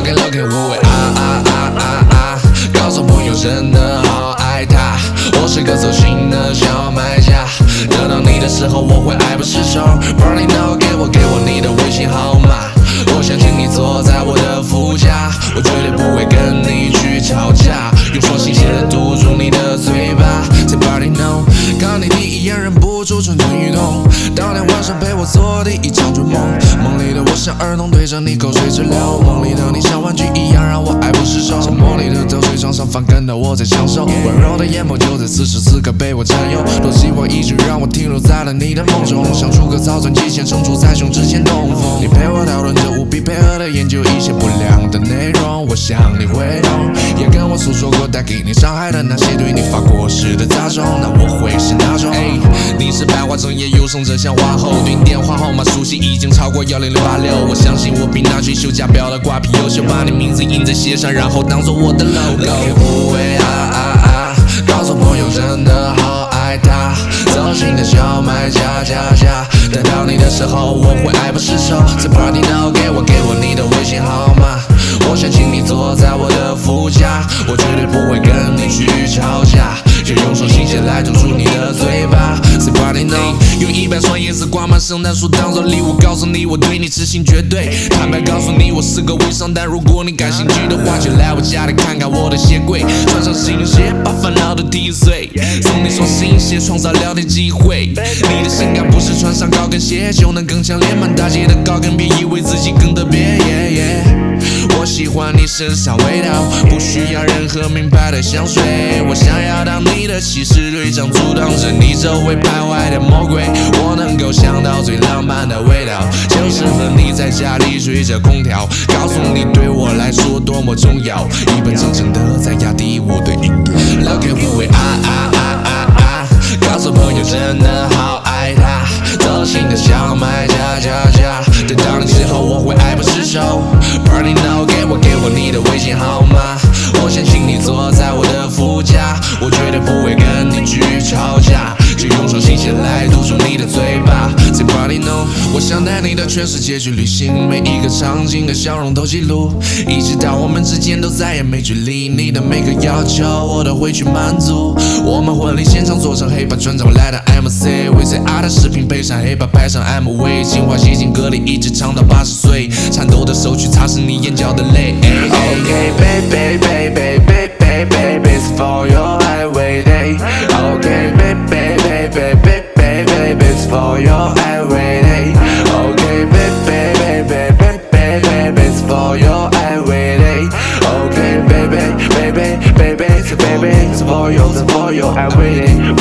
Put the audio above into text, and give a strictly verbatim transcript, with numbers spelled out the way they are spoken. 留给留给无畏啊啊啊啊啊！告诉朋友真的好爱他，我是个走心的小卖家。得到你的时候我会爱不释手 ，Burning now， 给我给我你的微信号码。我想请你坐在我的副驾，我绝对不会跟你去吵架。用双新鲜的堵住你的嘴巴，在 Burning now， 看你第一眼忍不住蠢蠢欲动。当天晚上陪我做第一场追梦，梦里的我像儿童对着你口水直流，梦里的你像玩具一样让我爱不释手。沙漠里的流水床上翻跟的我在享受，温柔的眼眸就在此时此刻被我占有。多希望一直让我停留在了你的梦中，像出个草船极限，身处在胸之前东风。你陪我讨论这无比配合的研究一些不良的内容，我想你会懂，也跟我诉说过带给你伤害的那些对你发过誓的杂种，那我会是哪种？你是百花争艳又生着像花后，对你电话号码熟悉已经超过一零零八六，我相信我比那群修假表的瓜皮优秀，把你名字印在鞋上，然后当做我的 logo。 留给无畏啊啊啊！告诉朋友真的好爱他，走心的小卖家家家。等到你的时候我会爱不释手，在 Party Now 给我给我你的微信号码。我想请你坐在我的副驾，我绝对不会跟你去吵架。就用双新鲜来堵住你的嘴巴，在 Party Now 用一百双叶子挂满圣诞树当做礼物，告诉你我对你痴心绝对。坦白告诉你我是个微商，但如果你感兴趣的话，就来我家里看看我的鞋柜，穿上新鞋把烦恼都踢碎，送你双新鞋，创造聊天机会。你的性感不是穿上高跟鞋就能更强烈，满大街的高跟别以为自己更特别。Yeah, yeah.我喜欢你身上味道，不需要任何明白的香水。我想要当你的骑士队长，阻挡着你周围徘徊的魔鬼。我能够想到最浪漫的味道，就是和你在家里吹着空调，告诉你对我来说多么重要。一本正经的在压低我的音调，留给无畏啊啊啊啊啊！告诉朋友真的好爱他，走心的小卖家家家。等到你之后我会爱不释手 ，Burning now。你的微信号码，我想请你坐在我的副驾，我绝对不会跟你去吵架，就用双新鲜来堵住你的嘴巴。在 Party Now， 我想带你到全世界去旅行，每一个场景的笑容都记录，一直到我们之间都再也没距离。你的每个要求我都会去满足。我们婚礼现场做成黑白专场，我来到 M C， 会在 R 的视频配上黑白拍上 M V， 精华洗尽隔离，一直唱到八十岁，颤抖的手去擦拭你眼角的泪。Okay, baby, baby, baby, baby, baby, it's for your highway day. Okay, baby, baby, baby, baby, baby, it's for your highway day. Okay, baby, baby, baby, baby, baby, it's for your highway day. Okay, baby, baby, baby, baby, it's for your, it's for your highway day.